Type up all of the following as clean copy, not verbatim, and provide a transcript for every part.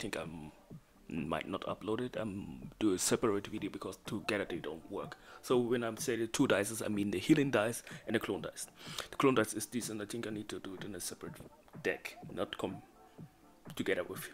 think I might not upload it. I'm do a separate video because together they don't work. So when I'm saying two dice, I mean the healing dice and the clone dice. The clone dice is this, and I think I need to do it in a separate deck, not come together with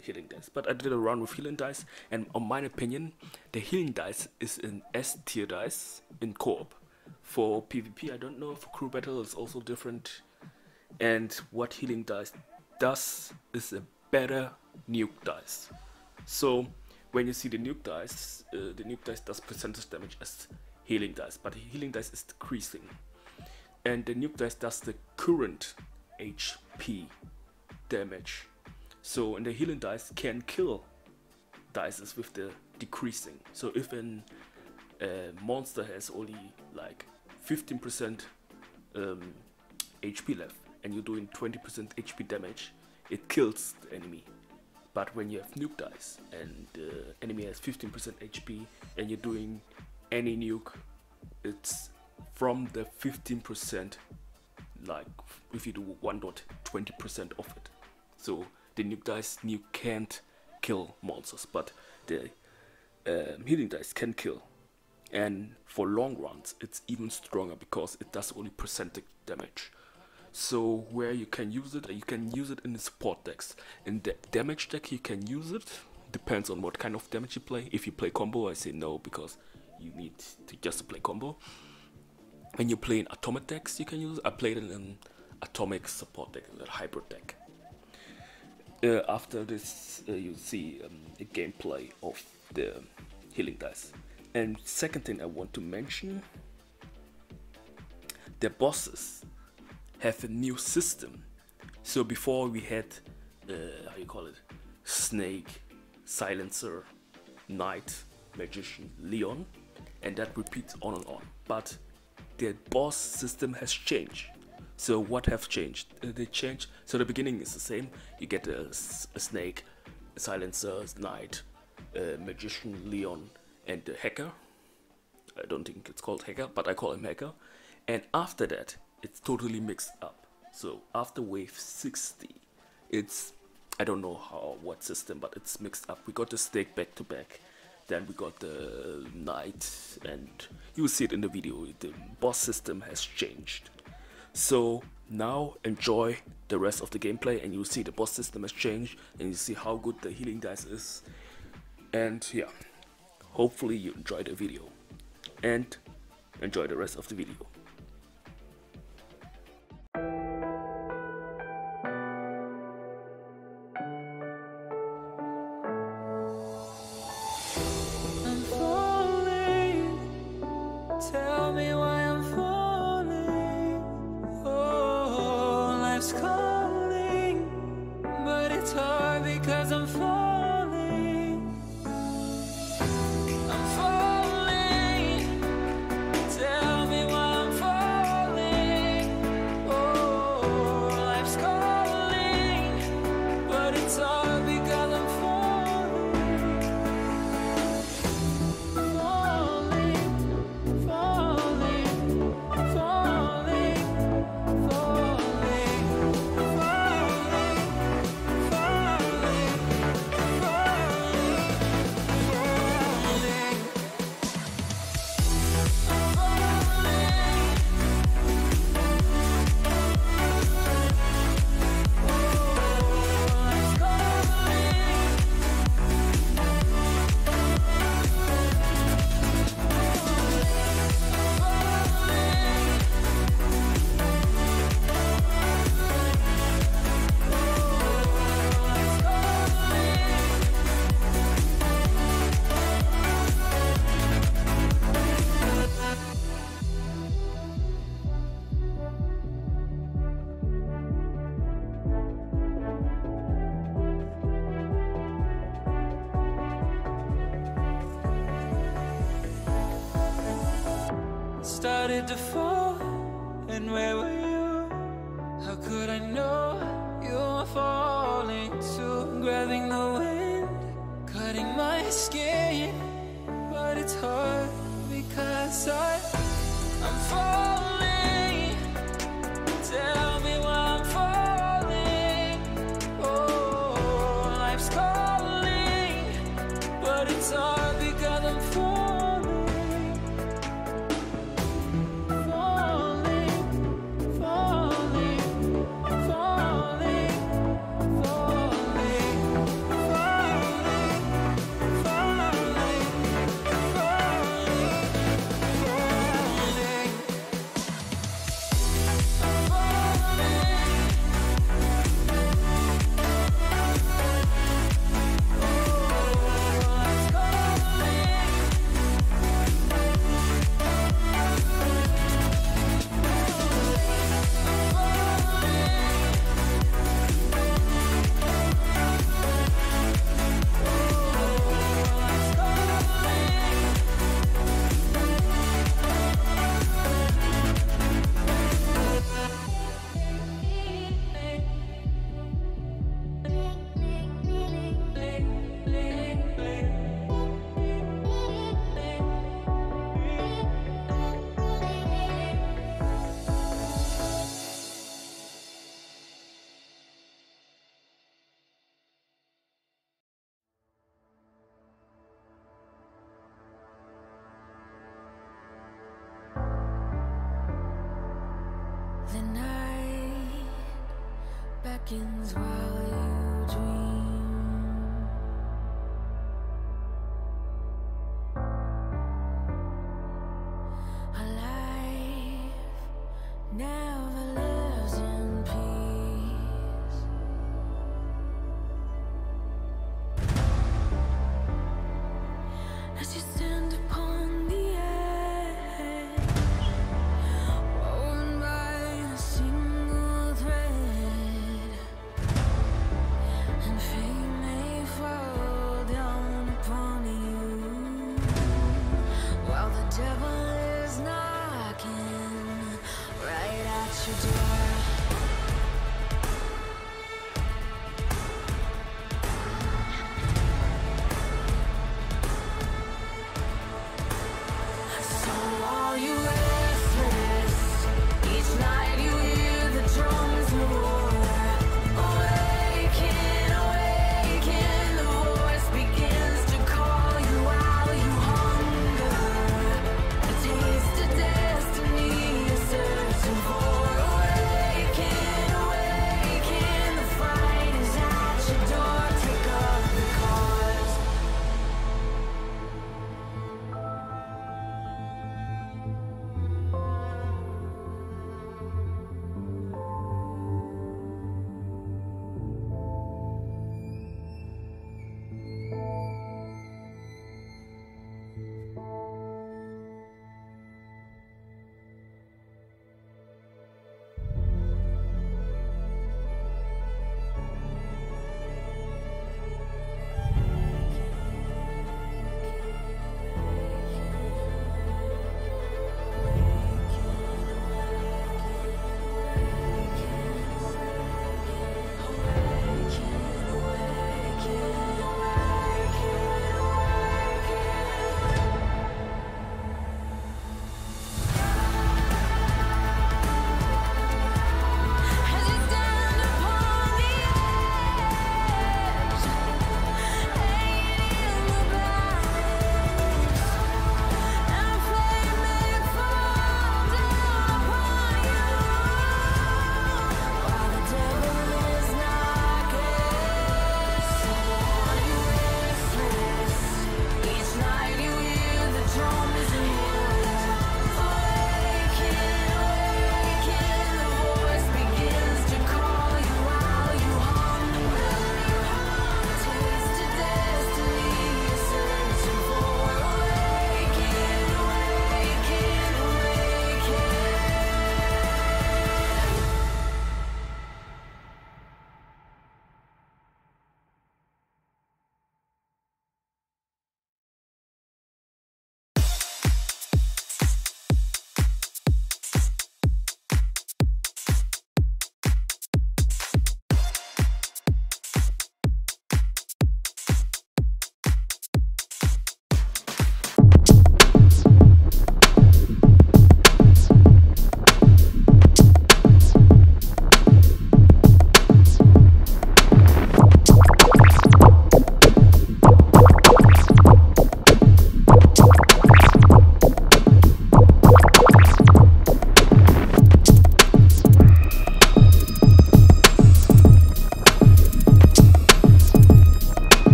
healing dice. But I did a round with healing dice, and on my opinion, the healing dice is an S tier dice in co-op. For PvP, I don't know. For crew battle, it's also different. And what healing dice does is a better nuke dice. So when you see the nuke dice does percentage damage as healing dice, but healing dice is decreasing, and the nuke dice does the current HP damage. So and the healing dice can kill dices with the decreasing. So if a monster has only like 15% HP left, and you're doing 20% HP damage, it kills the enemy. But when you have nuke dice and the enemy has 15% HP and you're doing any nuke, it's from the 15%, like if you do 1.20% of it. So the nuke dice can't kill monsters, but the healing dice can kill. And for long runs, it's even stronger because it does only percentage damage. So where you can use it in the support decks. In the damage deck you can use it, depends on what kind of damage you play. If you play combo, I say no, because you need to just play combo. When you play in atomic decks you can use it. I played in an atomic support deck, a hybrid deck. After this you see a gameplay of the healing dice. And second thing I want to mention, the bosses have a new system. So before we had how you call it, Snake, Silencer, Knight, Magician, Leon, and that repeats on and on. But the boss system has changed. So what have changed? They changed. So the beginning is the same. You get a Snake, a Silencer, a Knight, a Magician, Leon, and the Hacker. I don't think it's called Hacker, but I call him Hacker. And after that, it's totally mixed up. So after wave 60, it's, I don't know how, what system, but it's mixed up. We got the Snake back to back, then we got the Knight, and you will see it in the video. The boss system has changed. So now enjoy the rest of the gameplay, and you'll see the boss system has changed, and you see how good the healing dice is. And yeah, hopefully you enjoyed the video and enjoy the rest of the video. Started to fall, and where were you? How could I know you were falling too? Grabbing the wind, cutting my skin, but it's hard because I'm falling. Tell me why I'm falling. Oh, life's calling. beckons while you dream. Our life never lives in peace. As you stand upon the devil is knocking right at your door.